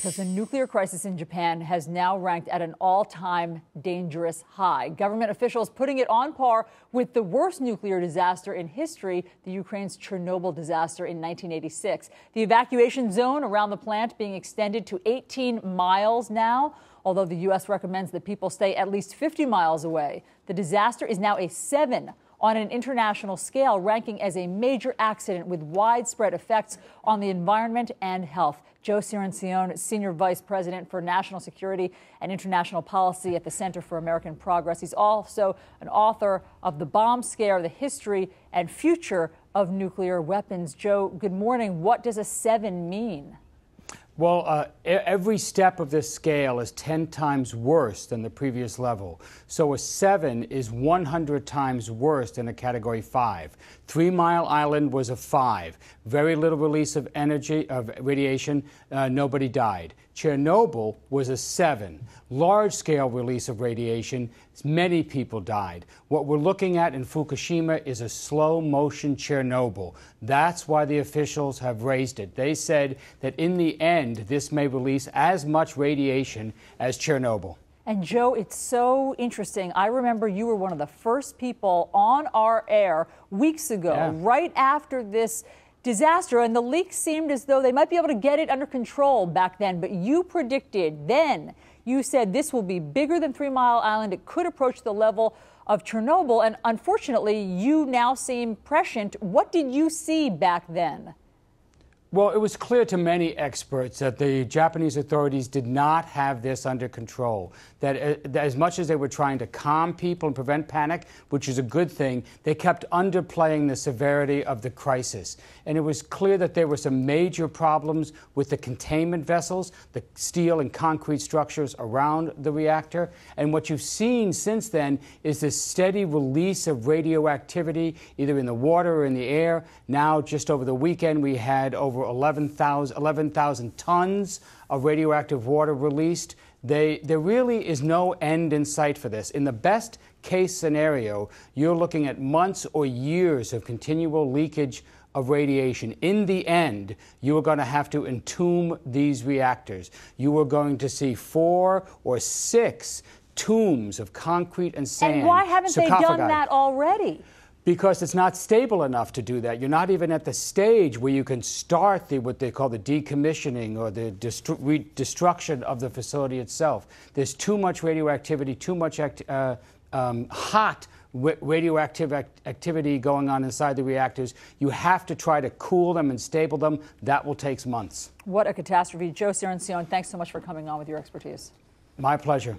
because the nuclear crisis in Japan has now ranked at an all-time dangerous high. Government officials putting it on par with the worst nuclear disaster in history, the Ukraine's Chernobyl disaster in 1986. The evacuation zone around the plant being extended to 18 miles now, although the U.S. recommends that people stay at least 50 miles away. The disaster is now a 7 on an international scale, ranking as a major accident with widespread effects on the environment and health. Joe Cirincione, Senior Vice President for National Security and International Policy at the Center for American Progress. He's also an author of The Bomb Scare, The History and Future of Nuclear Weapons. Joe, good morning. What does a 7 mean? Well, every step of this scale is 10 times worse than the previous level. So a 7 is 100 times worse than a Category 5. 3 Mile Island was a 5. Very little release of energy, of radiation. Nobody died. Chernobyl was a 7. Large-scale release of radiation. Many people died. What we're looking at in Fukushima is a slow-motion Chernobyl. That's why the officials have raised it. They said that in the end, this may release as much radiation as Chernobyl. And Joe, it's so interesting. I remember you were one of the first people on our air weeks ago, right after this disaster, and the leaks seemed as though they might be able to get it under control back then, but you predicted then, you said this will be bigger than 3 Mile Island, it could approach the level of Chernobyl, and unfortunately you now seem prescient. What did you see back then? Well, it was clear to many experts that the Japanese authorities did not have this under control, that as much as they were trying to calm people and prevent panic, which is a good thing, they kept underplaying the severity of the crisis. And it was clear that there were some major problems with the containment vessels, the steel and concrete structures around the reactor. And what you've seen since then is this steady release of radioactivity, either in the water or in the air. Now, just over the weekend, we had over 11,000 tons of radioactive water released. There really is no end in sight for this. In the best case scenario, you're looking at months or years of continual leakage of radiation. In the end, you are going to have to entomb these reactors. You are going to see 4 or 6 tombs of concrete and sand. And why haven't they done that already? Because it's not stable enough to do that. You're not even at the stage where you can start what they call the decommissioning or the destruction of the facility itself. There's too much radioactivity, too much hot radioactive activity going on inside the reactors. You have to try to cool them and stable them. That will take months. What a catastrophe. Joe Cirincione, thanks so much for coming on with your expertise. My pleasure.